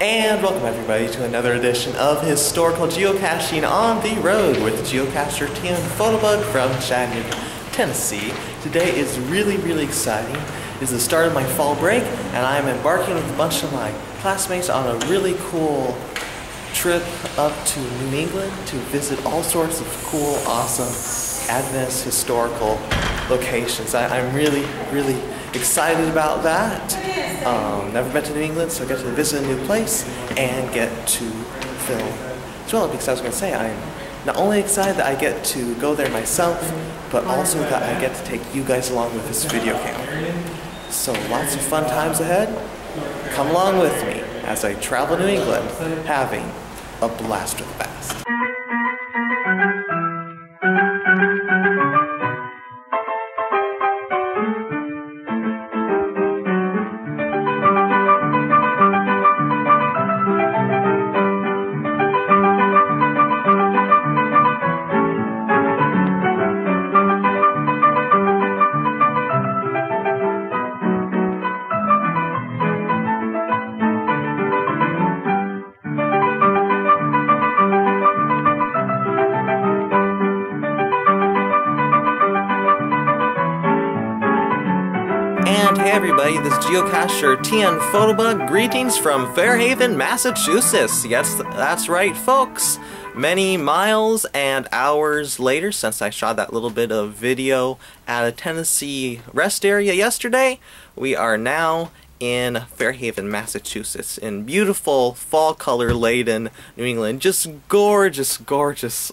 And welcome everybody to another edition of Historical Geocaching on the Road with geocacher Tim Photobug from Chattanooga, Tennessee. Today is really exciting. It's the start of my fall break and I'm embarking with a bunch of my classmates on a really cool trip up to New England to visit all sorts of cool, awesome Adventist historical locations. I'm really excited about that. Never been to New England, so I get to visit a new place and get to film as well, because I was going to say, I'm not only excited that I get to go there myself, but also that I get to take you guys along with this video camera. So lots of fun times ahead. Come along with me as I travel New England, having a blast with the past. This is geocacher TN Photobug. Greetings from Fairhaven, Massachusetts. Yes, that's right, folks. Many miles and hours later since I shot that little bit of video at a Tennessee rest area yesterday, we are now in Fairhaven, Massachusetts, in beautiful fall color laden New England. Just gorgeous,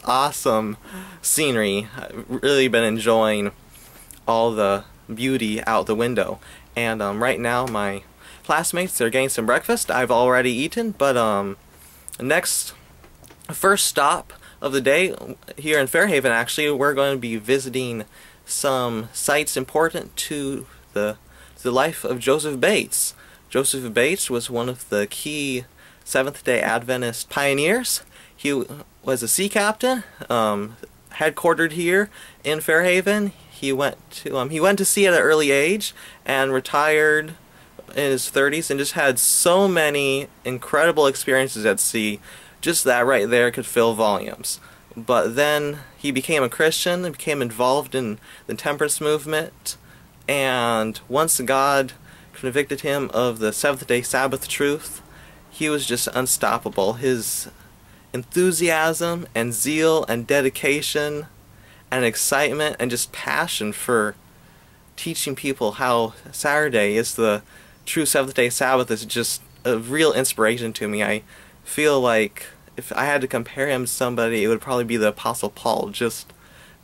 awesome scenery. I've really been enjoying all the beauty out the window. And right now my classmates are getting some breakfast. I've already eaten, but first stop of the day here in Fairhaven, actually, we're going to be visiting some sites important to the life of Joseph Bates. Joseph Bates was one of the key Seventh-day Adventist pioneers. He was a sea captain, headquartered here in Fairhaven. He went to sea at an early age and retired in his 30s and just had so many incredible experiences at sea. Just that right there could fill volumes. But then he became a Christian and became involved in the temperance movement, and once God convicted him of the Seventh-day Sabbath truth, he was just unstoppable. His enthusiasm and zeal and dedication and excitement and just passion for teaching people how Saturday is the true Seventh-day Sabbath is just a real inspiration to me. I feel like if I had to compare him to somebody, it would probably be the Apostle Paul. Just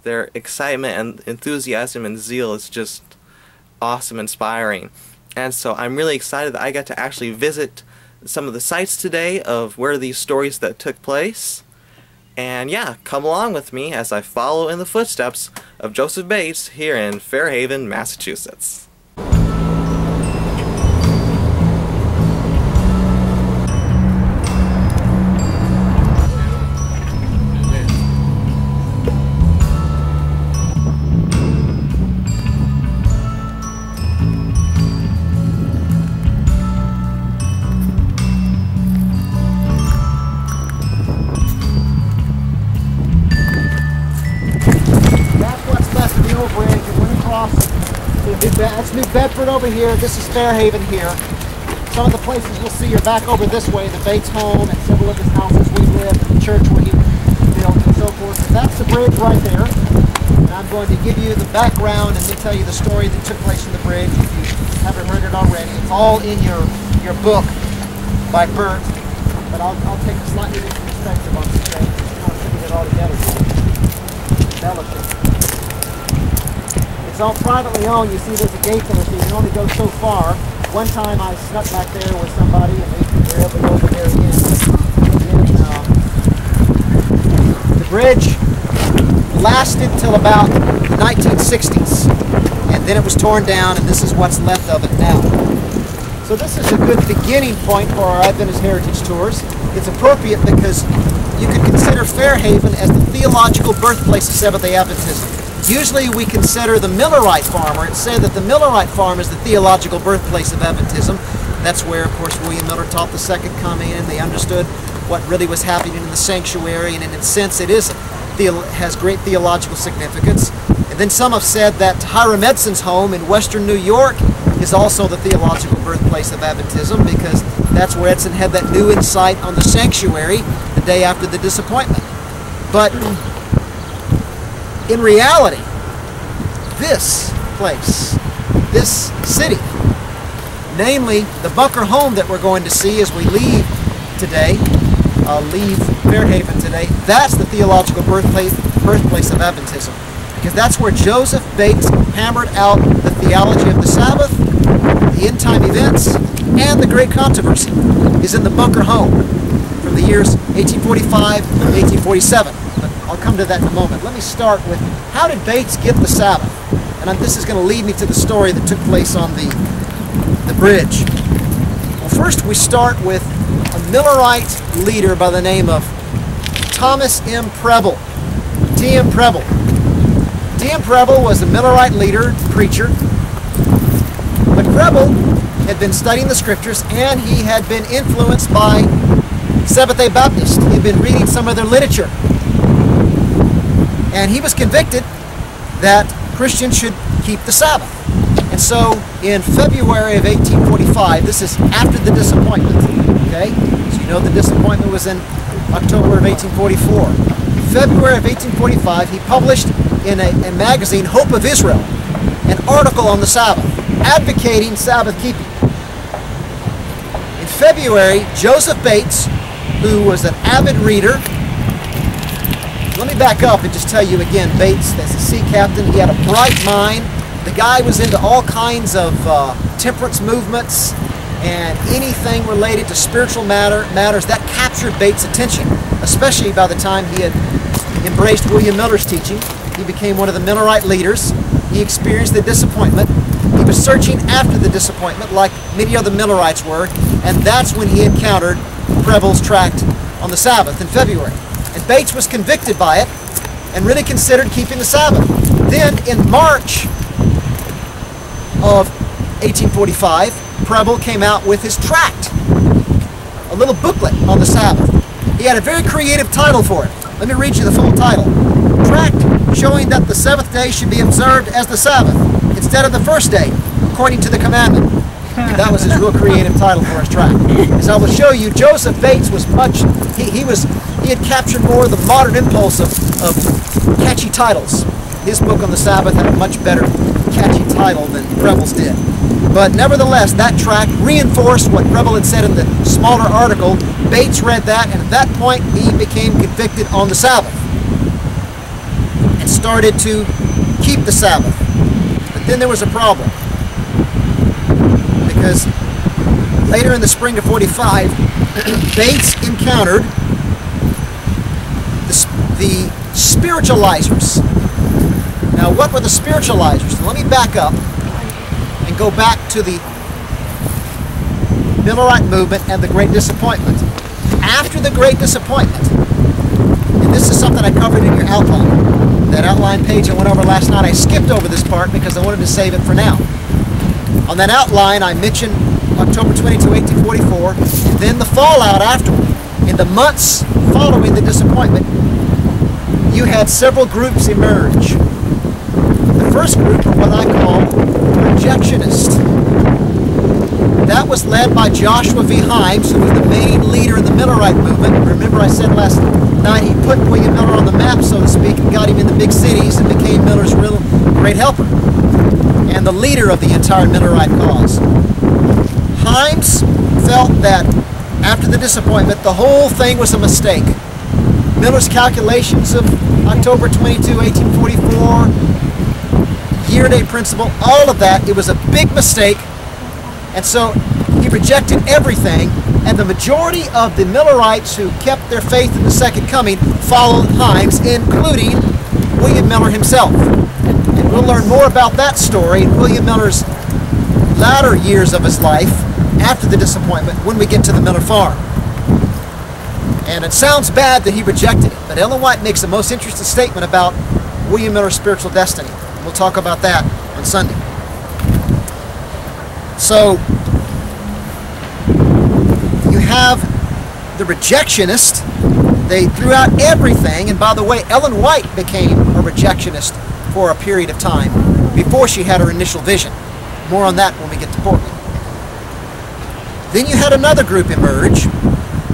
their excitement and enthusiasm and zeal is just awesome, inspiring. And so I'm really excited that I got to actually visit some of the sites today of where these stories that took place. And yeah, come along with me as I follow in the footsteps of Joseph Bates here in Fairhaven, Massachusetts. That's New Bedford over here. This is Fairhaven here. Some of the places you'll see are back over this way, the Bates home and several of his houses we lived, the church where he built and so forth. So that's the bridge right there. And I'm going to give you the background and then tell you the story that took place in the bridge if you haven't heard it already. It's all in your book by Burt. But I'll take a slightly different perspective on this thing. I'm not putting it all together for you. It's all privately owned. You see there's a gate there, so you can only go so far. One time I snuck back there with somebody and we were able to go over there again. And, the bridge lasted till about the 1960s, and then it was torn down, and this is what's left of it now. So this is a good beginning point for our Adventist Heritage Tours. It's appropriate because you could consider Fairhaven as the theological birthplace of Seventh-day Adventism. Usually we consider the Millerite farmer. It's said that the Millerite farm is the theological birthplace of Adventism. That's where, of course, William Miller taught the Second Coming, and they understood what really was happening in the sanctuary, and in a sense it is, has great theological significance. And then some have said that Hiram Edson's home in western New York is also the theological birthplace of Adventism, because that's where Edson had that new insight on the sanctuary the day after the disappointment. But in reality, this place, this city, namely the Bunker Home that we're going to see as we leave today, leave Fairhaven today, that's the theological birthplace of Adventism, because that's where Joseph Bates hammered out the theology of the Sabbath, the end-time events, and the great controversy is in the Bunker Home from the years 1845 to 1847. But I'll come to that in a moment. Let me start with, how did Bates get the Sabbath? And this is going to lead me to the story that took place on the bridge. Well, first we start with a Millerite leader by the name of Thomas M. Preble, T.M. Preble. T.M. Preble was a Millerite leader, preacher, but Preble had been studying the scriptures, and he had been influenced by Seventh-day Adventists. He had been reading some of their literature, and he was convicted that Christians should keep the Sabbath. And so in February of 1845, this is after the disappointment, okay? So you know the disappointment was in October of 1844. In February of 1845, he published in a magazine, Hope of Israel, an article on the Sabbath, advocating Sabbath keeping. In February, Joseph Bates, who was an avid reader, let me back up and just tell you again, Bates, as a sea captain, he had a bright mind. The guy was into all kinds of temperance movements and anything related to spiritual matters that captured Bates' attention, especially by the time he had embraced William Miller's teaching. He became one of the Millerite leaders. He experienced the disappointment. He was searching after the disappointment like many other Millerites were, and that's when he encountered Preble's tract on the Sabbath in February. And Bates was convicted by it and really considered keeping the Sabbath. Then in March of 1845, Preble came out with his tract, a little booklet on the Sabbath. He had a very creative title for it. Let me read you the full title. Tract showing that the seventh day should be observed as the Sabbath instead of the first day, according to the commandment. That was his real creative title for his tract. As I will show you, Joseph Bates was much, he had captured more of the modern impulse of catchy titles. His book on the Sabbath had a much better catchy title than Preble's did. But nevertheless, that tract reinforced what Preble had said in the smaller article. Bates read that, and at that point he became convicted on the Sabbath and started to keep the Sabbath. But then there was a problem, because later in the spring of 45, Bates encountered the spiritualizers. Now, what were the spiritualizers? Let me back up and go back to the Millerite movement and the Great Disappointment. After the Great Disappointment, and this is something I covered in your outline, that outline page I went over last night, I skipped over this part because I wanted to save it for now. On that outline, I mentioned October 22, 1844, and then the fallout afterward. In the months following the disappointment, you had several groups emerge. First group are what I call rejectionists. That was led by Joshua V. Himes, who was the main leader in the Millerite movement. Remember, I said last night he put William Miller on the map, so to speak, and got him in the big cities and became Miller's real great helper and the leader of the entire Millerite cause. Himes felt that after the disappointment, the whole thing was a mistake. Miller's calculations of October 22, 1844, year-day principle, all of that, it was a big mistake, and so he rejected everything, and the majority of the Millerites who kept their faith in the Second Coming followed Himes, including William Miller himself. And we'll learn more about that story in William Miller's latter years of his life after the disappointment when we get to the Miller farm. And it sounds bad that he rejected it, but Ellen White makes the most interesting statement about William Miller's spiritual destiny. We'll talk about that on Sunday. So have the rejectionists. They threw out everything, and by the way, Ellen White became a rejectionist for a period of time before she had her initial vision. More on that when we get to Portland. Then you had another group emerge.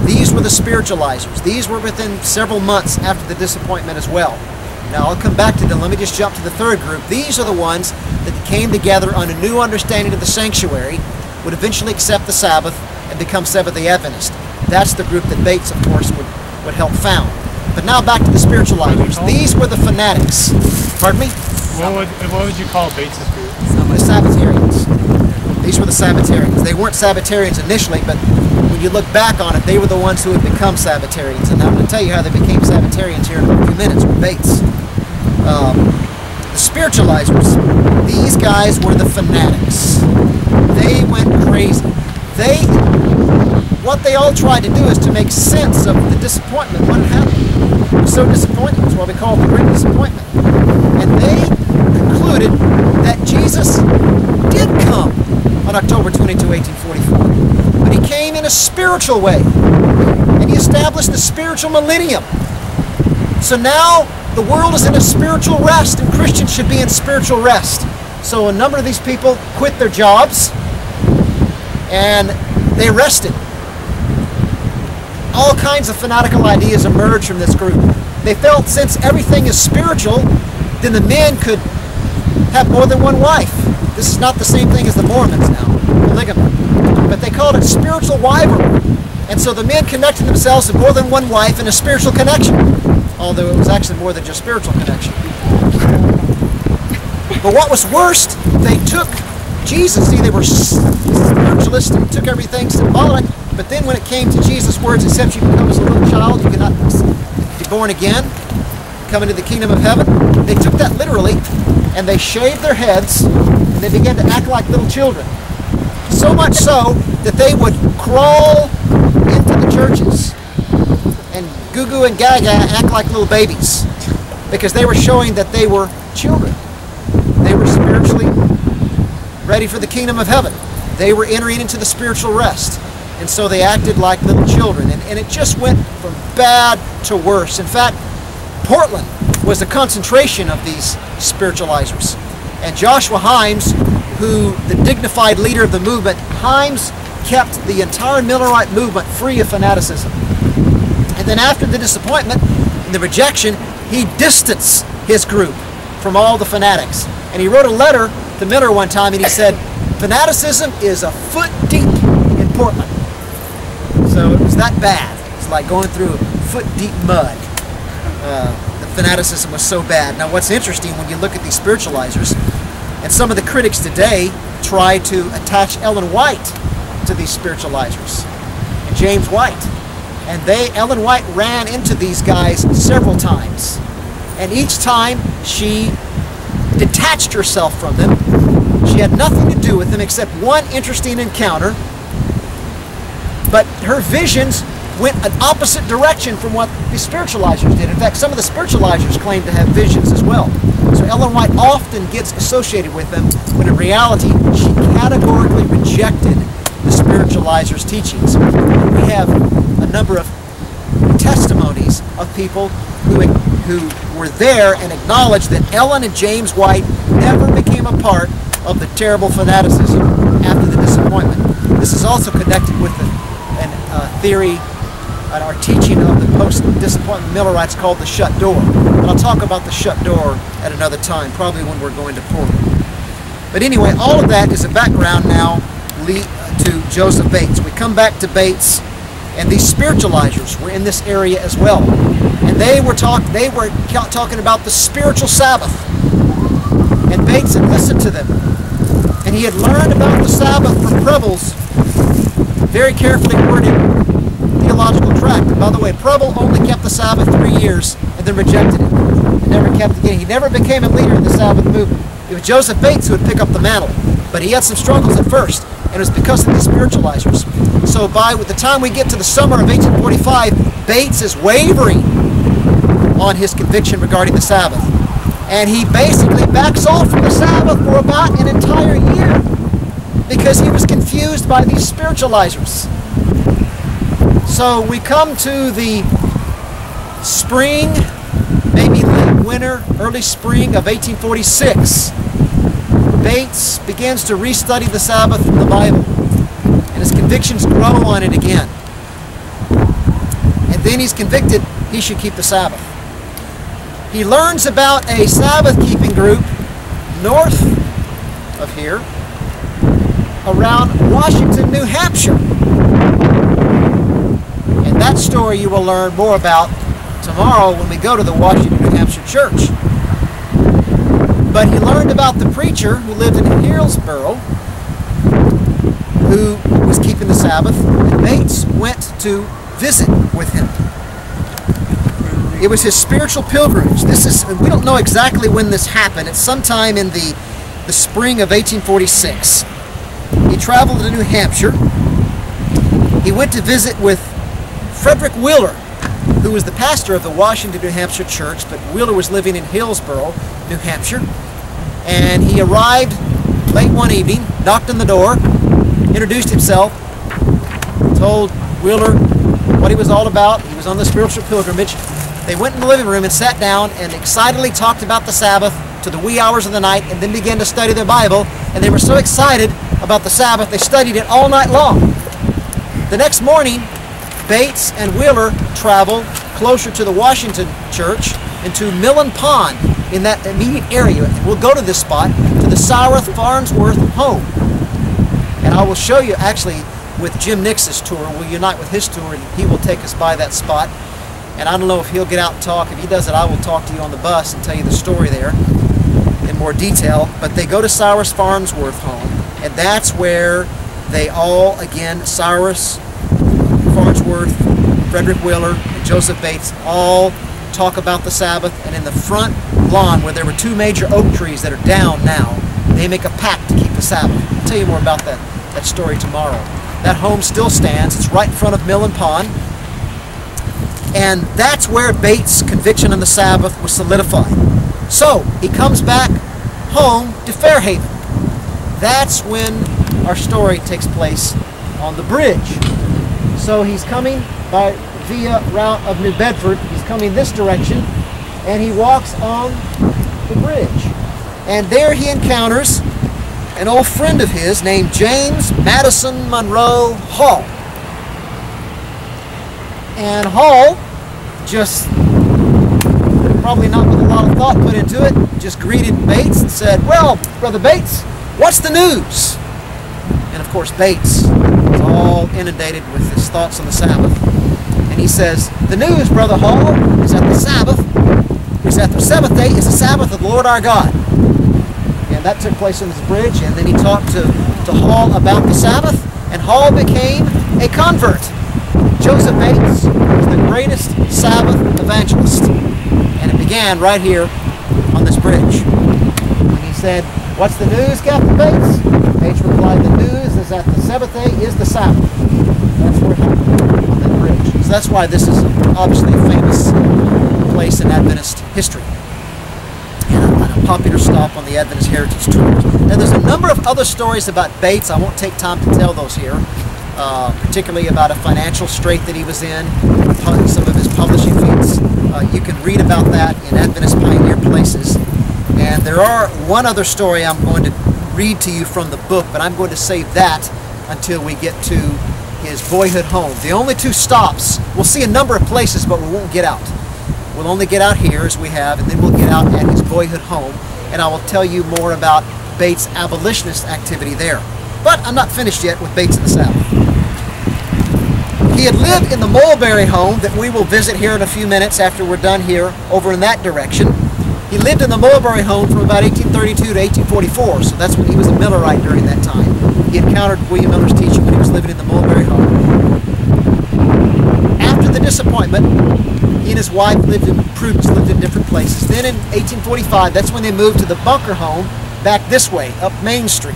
These were the spiritualizers. These were within several months after the disappointment as well. Now I'll come back to them. Let me just jump to the third group. These are the ones that came together on a new understanding of the sanctuary, would eventually accept the Sabbath and become Seventh-day Adventist. That's the group that Bates, of course, would help found. But now back to the spiritualizers. These were the fanatics. Pardon me? What would you call Bates' group? The Sabbatarians. These were the Sabbatarians. They weren't Sabbatarians initially, but when you look back on it, they were the ones who had become Sabbatarians. And I'm going to tell you how they became Sabbatarians here in a few minutes with Bates. The spiritualizers, these guys were the fanatics. They went crazy. What they all tried to do is to make sense of the disappointment, what happened. They were so disappointed. It's what we call the Great Disappointment. And they concluded that Jesus did come on October 22, 1844. But he came in a spiritual way. And he established the spiritual millennium. So now the world is in a spiritual rest, and Christians should be in spiritual rest. So a number of these people quit their jobs and they rested. All kinds of fanatical ideas emerged from this group. They felt since everything is spiritual, then the men could have more than one wife. This is not the same thing as the Mormons now, polygamy. But they called it spiritual wifery. And so the men connected themselves to more than one wife in a spiritual connection, although it was actually more than just spiritual connection. But what was worst, they took Jesus. See, they were spiritualists and took everything symbolic, but then when it came to Jesus' words, except you become as a little child, you cannot be born again, come into the kingdom of heaven, they took that literally, and they shaved their heads, and they began to act like little children. So much so that they would crawl into the churches and goo-goo and gaga act like little babies, because they were showing that they were children. They were spiritually ready for the kingdom of heaven. They were entering into the spiritual rest. And so they acted like little children. And it just went from bad to worse. In fact, Portland was a concentration of these spiritualizers. And Joshua Himes, who the dignified leader of the movement, Himes kept the entire Millerite movement free of fanaticism. And then after the disappointment and the rejection, he distanced his group from all the fanatics. And he wrote a letter to Miller one time, and he said, fanaticism is a foot deep in Portland. So it was that bad. It's like going through foot deep mud. The fanaticism was so bad. Now what's interesting when you look at these spiritualizers, and some of the critics today try to attach Ellen White to these spiritualizers, and James White. And Ellen White ran into these guys several times. And each time she detached herself from them. She had nothing to do with them except one interesting encounter. But her visions went an opposite direction from what the spiritualizers did. In fact, some of the spiritualizers claim to have visions as well. So Ellen White often gets associated with them, when in reality, she categorically rejected the spiritualizers' teachings. We have a number of testimonies of people who were there and acknowledged that Ellen and James White never became a part of the terrible fanaticism after the disappointment. This is also connected with a theory and our teaching of the post-disappointment Millerites called the shut door. But I'll talk about the shut door at another time, probably when we're going to Portland. But anyway, all of that is a background now to Joseph Bates. We come back to Bates, and these spiritualizers were in this area as well. And they were talking about the spiritual Sabbath. And Bates had listened to them. And he had learned about the Sabbath from Preble's very carefully worded theological tract. And by the way, Preble only kept the Sabbath 3 years and then rejected it. He never kept it again. He never became a leader in the Sabbath movement. It was Joseph Bates who would pick up the mantle. But he had some struggles at first. And it was because of the spiritualizers. So by the time we get to the summer of 1845, Bates is wavering on his conviction regarding the Sabbath. And he basically backs off from the Sabbath for about an entire year because he was confused by these spiritualizers. So we come to the spring, maybe late winter, early spring of 1846. Bates begins to restudy the Sabbath from the Bible, and his convictions grow on it again. And then he's convicted he should keep the Sabbath. He learns about a Sabbath-keeping group north of here, around Washington, New Hampshire. And that story you will learn more about tomorrow when we go to the Washington, New Hampshire church. But he learned about the preacher who lived in Hillsboro, who was keeping the Sabbath, and Bates went to visit with him. It was his spiritual pilgrimage. This is, we don't know exactly when this happened. It's sometime in the spring of 1846. He traveled to New Hampshire. He went to visit with Frederick Wheeler, who was the pastor of the Washington, New Hampshire church, but Wheeler was living in Hillsboro, New Hampshire. And he arrived late one evening, knocked on the door, introduced himself, told Wheeler what he was all about. He was on the spiritual pilgrimage. They went in the living room and sat down and excitedly talked about the Sabbath to the wee hours of the night, and then began to study their Bible. And they were so excited about the Sabbath, they studied it all night long. The next morning, Bates and Wheeler travel closer to the Washington church and to Mill Pond in that immediate area. And we'll go to this spot, to the Cyrus Farnsworth Home. And I will show you, actually, with Jim Nix's tour, we'll unite with his tour, and he will take us by that spot. And I don't know if he'll get out and talk. If he does it, I will talk to you on the bus and tell you the story there in more detail. But they go to Cyrus Farnsworth Home, and that's where they all, again, Cyrus Farnsworth, Frederick Wheeler, and Joseph Bates all talk about the Sabbath. And in the front lawn, where there were two major oak trees that are down now, they make a pact to keep the Sabbath. I'll tell you more about that story tomorrow. That home still stands. It's right in front of Mill Pond. And that's where Bates' conviction on the Sabbath was solidified. So he comes back home to Fairhaven. That's when our story takes place on the bridge. So he's coming by via route of New Bedford. He's coming this direction, and he walks on the bridge. And there he encounters an old friend of his named James Madison Monroe Hall. And Hall, just probably not with a lot of thought put into it, just greeted Bates and said, "Well, Brother Bates, what's the news?" And of course, Bates was all inundated with his thoughts on the Sabbath. And he says, "The news, Brother Hall, is that the Sabbath, is that the seventh day is the Sabbath of the Lord our God." And that took place on this bridge. And then he talked to Hall about the Sabbath, and Hall became a convert. Joseph Bates was the greatest Sabbath evangelist. And it began right here on this bridge. And he said, "What's the news, Captain Bates?" Bates replied, "The news is that the seventh day is the Sabbath." That's where it happened, on that bridge. So that's why this is obviously a famous place in Adventist history, and a popular stop on the Adventist Heritage Tour. Now, there's a number of other stories about Bates. I won't take time to tell those here. Particularly about a financial strait that he was in, some of his publishing feats. You can read about that in Adventist Pioneer Places. And there are one other story I'm going to read to you from the book, but I'm going to save that until we get to his boyhood home. The only two stops, we'll see a number of places, but we won't get out. We'll only get out here as we have, and then we'll get out at his boyhood home, and I will tell you more about Bates' abolitionist activity there. But I'm not finished yet with Bates in the South. He had lived in the Mulberry home that we will visit here in a few minutes after we're done here, over in that direction. He lived in the Mulberry home from about 1832 to 1844, so that's when he was a Millerite during that time. He encountered William Miller's teaching when he was living in the Mulberry home. After the disappointment, he and his wife lived in Prudence, lived in different places. Then in 1845, that's when they moved to the Bunker home, back this way, up Main Street,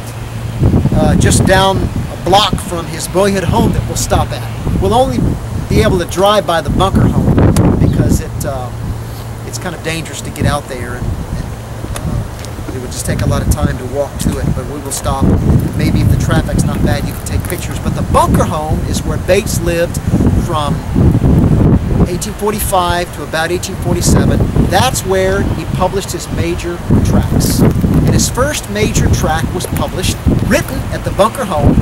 just down a block from his boyhood home that we'll stop at. We'll only be able to drive by the Bunker home because it's kind of dangerous to get out there, and it would just take a lot of time to walk to it. But we will stop. Maybe if the traffic's not bad, you can take pictures. But the Bunker home is where Bates lived from 1845 to about 1847, that's where he published his major tracts. And his first major tract was published, written at the Bunker Home,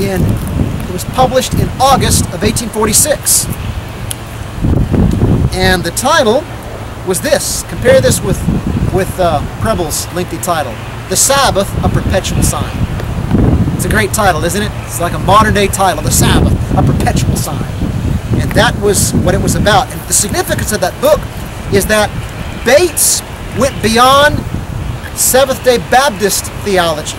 it was published in August of 1846. And the title was this. Compare this with Preble's lengthy title, The Sabbath, A Perpetual Sign. It's a great title, isn't it? It's like a modern day title, The Sabbath, A Perpetual Sign. And that was what it was about. And the significance of that book is that Bates went beyond Seventh-day Baptist theology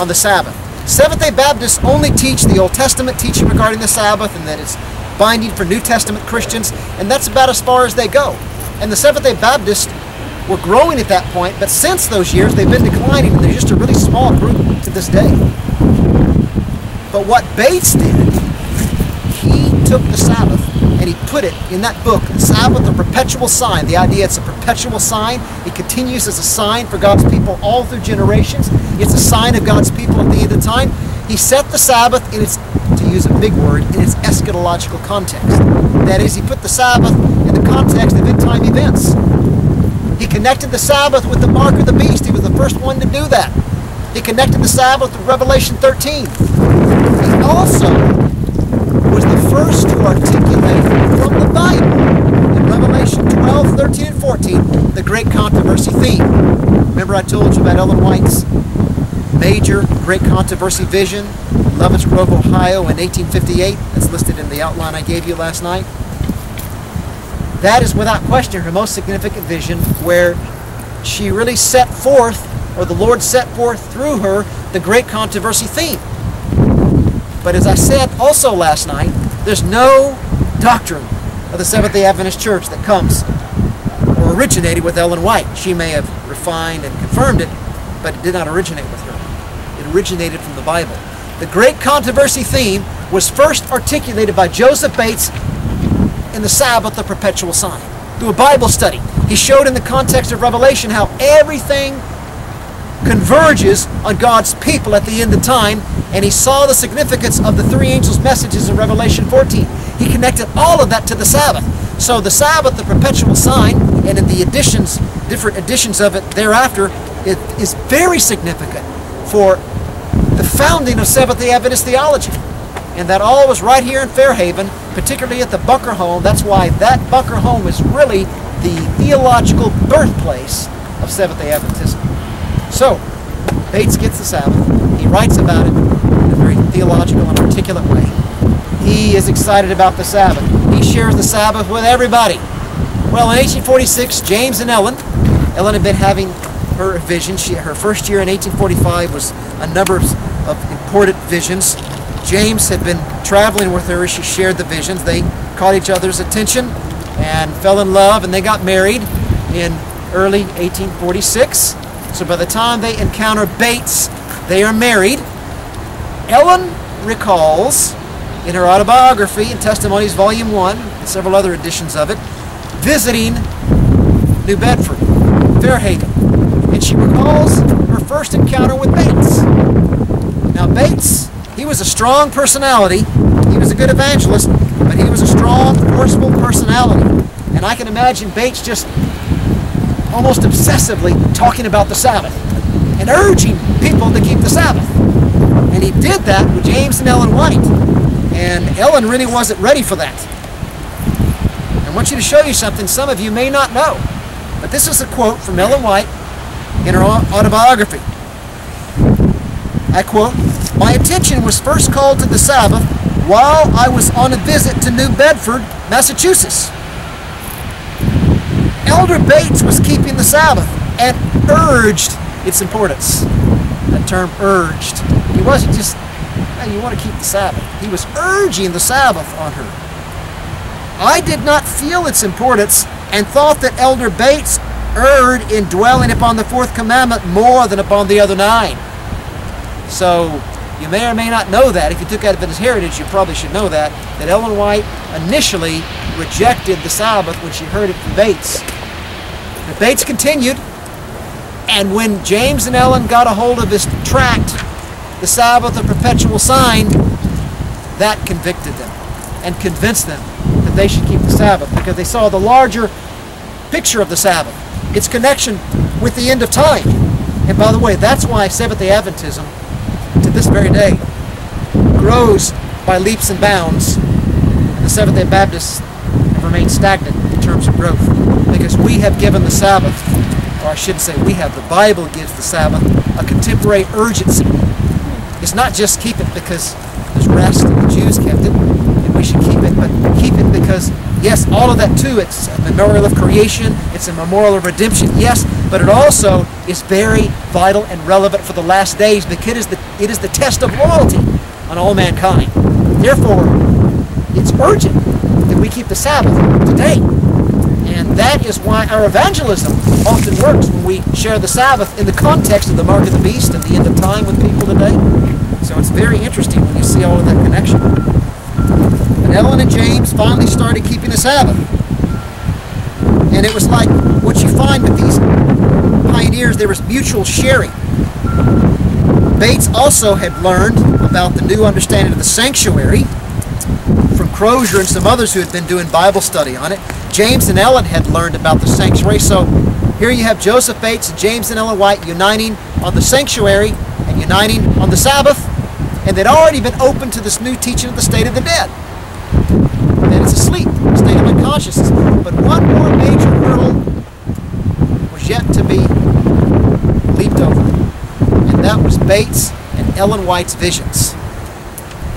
on the Sabbath. Seventh-day Baptists only teach the Old Testament teaching regarding the Sabbath and that it's binding for New Testament Christians, and that's about as far as they go. And the Seventh-day Baptists were growing at that point, but since those years they've been declining, and they're just a really small group to this day. But what Bates did, he took the Sabbath and he put it in that book, The Sabbath, A Perpetual Sign. The idea it's a perpetual sign. It continues as a sign for God's people all through generations. It's a sign of God's people at the end of time. He set the Sabbath in its, to use a big word, in its eschatological context. That is, he put the Sabbath in the context of end time events. He connected the Sabbath with the mark of the beast. He was the first one to do that. He connected the Sabbath with Revelation 13. He also was the first to articulate from the Bible in Revelation 12, 13, and 14 the great controversy theme. Remember I told you about Ellen White's major great controversy vision, Lovett's Grove, Ohio in 1858. That's listed in the outline I gave you last night. That is without question her most significant vision, where she really set forth, or the Lord set forth through her, the great controversy theme. But as I said also last night, there's no doctrine of the Seventh-day Adventist Church that comes or originated with Ellen White. She may have refined and confirmed it, but it did not originate with her. It originated from the Bible. The great controversy theme was first articulated by Joseph Bates in The Sabbath, the Perpetual Sign, through a Bible study. He showed in the context of Revelation how everything converges on God's people at the end of time, and he saw the significance of the three angels' messages in Revelation 14. He connected all of that to the Sabbath. So the Sabbath, the Perpetual Sign, and in the editions, different editions of it thereafter, it is very significant for the founding of Seventh-day Adventist theology. And that all was right here in Fairhaven, particularly at the Bunker Home. That's why that Bunker Home is really the theological birthplace of Seventh-day Adventism. So, Bates gets the Sabbath. He writes about it in a very theological and articulate way. He is excited about the Sabbath. He shares the Sabbath with everybody. Well, in 1846, James and Ellen had been having her vision. Her first year in 1845 was a number of important visions. James had been traveling with her as she shared the visions. They caught each other's attention and fell in love, and they got married in early 1846. So by the time they encounter Bates, they are married. Ellen recalls in her autobiography and Testimonies Volume 1 and several other editions of it, visiting New Bedford, Fairhaven, and she recalls her first encounter with Bates. Now Bates, he was a strong personality. He was a good evangelist, but he was a strong, forceful personality. And I can imagine Bates just almost obsessively talking about the Sabbath and urging people to keep the Sabbath. And he did that with James and Ellen White. And Ellen really wasn't ready for that. I want you to show you something some of you may not know. But this is a quote from Ellen White in her autobiography. I quote, "My attention was first called to the Sabbath while I was on a visit to New Bedford, Massachusetts. Elder Bates was keeping the Sabbath and urged its importance." That term, urged. He wasn't just, hey, you want to keep the Sabbath. He was urging the Sabbath on her. "I did not feel its importance and thought that Elder Bates erred in dwelling upon the fourth commandment more than upon the other nine." So you may or may not know that. If you took Adventist heritage, you probably should know that Ellen White initially rejected the Sabbath when she heard it from Bates. But Bates continued, and when James and Ellen got a hold of his tract, The Sabbath, a Perpetual Sign, that convicted them. and convinced them that they should keep the Sabbath because they saw the larger picture of the Sabbath, its connection with the end of time. And by the way, that's why Seventh-day Adventism to this very day grows by leaps and bounds. The Seventh-day Baptists have remained stagnant in terms of growth because we have given the Sabbath, or I should say we have, the Bible gives the Sabbath a contemporary urgency. It's not just keep it because there's rest and the Jews kept it and we should keep it, but keep it because, yes, all of that too, it's a memorial of creation, it's a memorial of redemption, yes, but it also is very vital and relevant for the last days because it is the test of loyalty on all mankind. Therefore, it's urgent that we keep the Sabbath today. And that is why our evangelism often works when we share the Sabbath in the context of the mark of the beast and the end of time with people today. So it's very interesting when you see all of that connection. But Ellen and James finally started keeping the Sabbath. And it was like what you find with these pioneers, there was mutual sharing. Bates also had learned about the new understanding of the sanctuary from Crozier and some others who had been doing Bible study on it. James and Ellen had learned about the sanctuary, so here you have Joseph Bates and James and Ellen White uniting on the sanctuary and uniting on the Sabbath, and they'd already been open to this new teaching of the state of the dead. And it's asleep, a state of unconsciousness. But one more major hurdle was yet to be leaped over, and that was Bates and Ellen White's visions.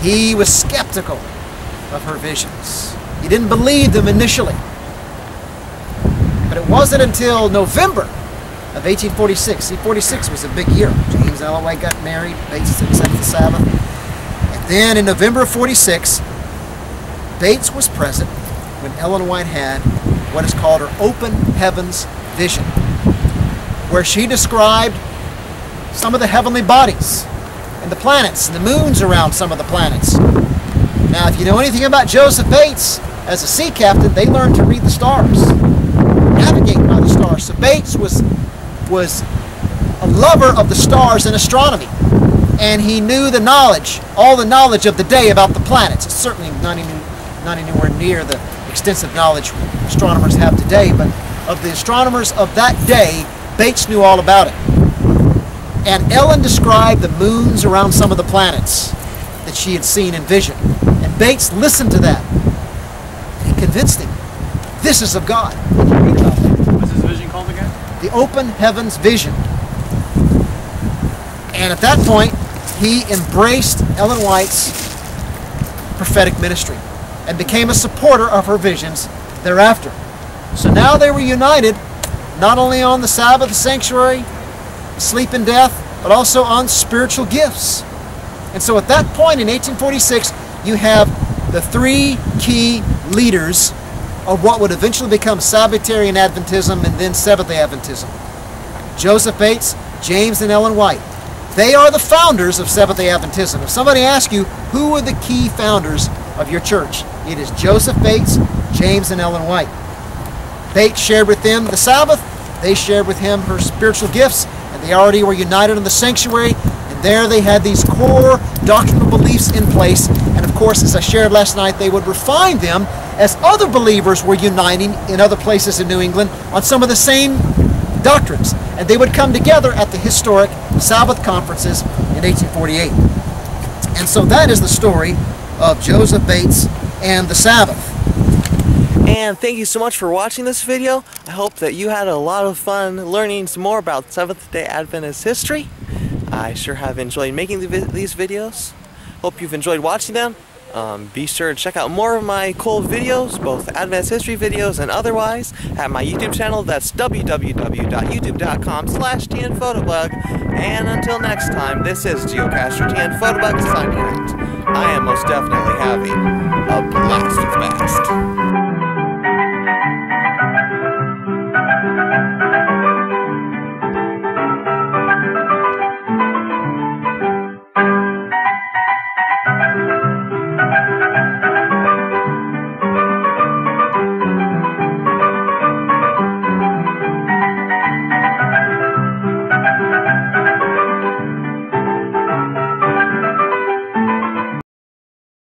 He was skeptical of her visions. He didn't believe them initially. But it wasn't until November of 1846. See, 46 was a big year. James and Ellen White got married. Bates accepted the Sabbath. And then in November of 46, Bates was present when Ellen White had what is called her Open Heavens Vision, where she described some of the heavenly bodies and the planets and the moons around some of the planets. Now, if you know anything about Joseph Bates, as a sea captain, they learned to read the stars, navigate by the stars. So Bates was a lover of the stars and astronomy, and he knew the knowledge, all the knowledge of the day about the planets. It's certainly not anywhere near the extensive knowledge astronomers have today, but of the astronomers of that day, Bates knew all about it. And Ellen described the moons around some of the planets that she had seen in vision. And Bates listened to that. He convinced him, this is of God. What was his vision called again? The Open Heavens Vision. And at that point, he embraced Ellen White's prophetic ministry and became a supporter of her visions thereafter. So now they were united, not only on the Sabbath, the sanctuary, sleep and death, but also on spiritual gifts. And so at that point in 1846, you have the three key leaders of what would eventually become Sabbatarian Adventism and then Seventh-day Adventism. Joseph Bates, James, and Ellen White. They are the founders of Seventh-day Adventism. If somebody asks you, who are the key founders of your church? It is Joseph Bates, James, and Ellen White. Bates shared with them the Sabbath. They shared with him her spiritual gifts. And they already were united in the sanctuary. There they had these core doctrinal beliefs in place, and of course, as I shared last night, they would refine them as other believers were uniting in other places in New England on some of the same doctrines, and they would come together at the historic Sabbath conferences in 1848. And so that is the story of Joseph Bates and the Sabbath. And thank you so much for watching this video. I hope that you had a lot of fun learning some more about Seventh-day Adventist history. I sure have enjoyed making these videos. Hope you've enjoyed watching them. Be sure to check out more of my cool videos, both Advanced History videos and otherwise, at my YouTube channel. That's www.youtube.com/tnphotoblog. And until next time, this is Geocacher TN Photobug signing out. I am most definitely happy.